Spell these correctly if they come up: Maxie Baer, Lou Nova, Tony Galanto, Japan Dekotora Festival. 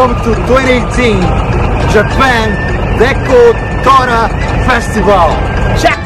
welcome to 2018 Japan Dekotora Festival. Check.